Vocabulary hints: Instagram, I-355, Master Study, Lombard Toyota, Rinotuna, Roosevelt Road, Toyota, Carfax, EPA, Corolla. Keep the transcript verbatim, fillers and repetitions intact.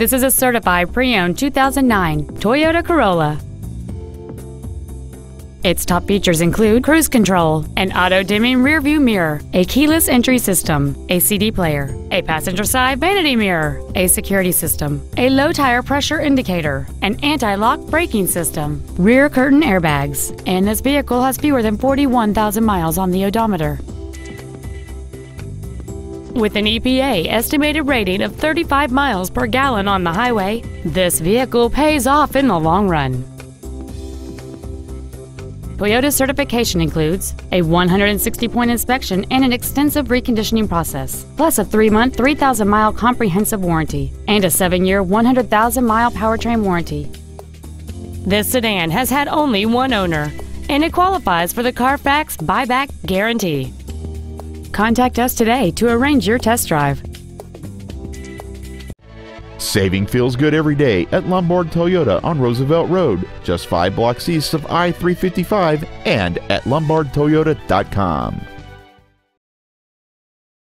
This is a certified pre-owned two thousand nine Toyota Corolla. Its top features include cruise control, an auto-dimming rearview mirror, a keyless entry system, a C D player, a passenger side vanity mirror, a security system, a low tire pressure indicator, an anti-lock braking system, rear curtain airbags, and this vehicle has fewer than forty-one thousand miles on the odometer. With an E P A estimated rating of thirty-five miles per gallon on the highway, this vehicle pays off in the long run. Toyota's certification includes a one hundred sixty point inspection and an extensive reconditioning process, plus a three month, three thousand mile comprehensive warranty and a seven year, one hundred thousand mile powertrain warranty. This sedan has had only one owner, and it qualifies for the Carfax buyback guarantee. Contact us today to arrange your test drive. Saving feels good every day at Lombard Toyota on Roosevelt Road, just five blocks east of I three fifty-five, and at lombard toyota dot com.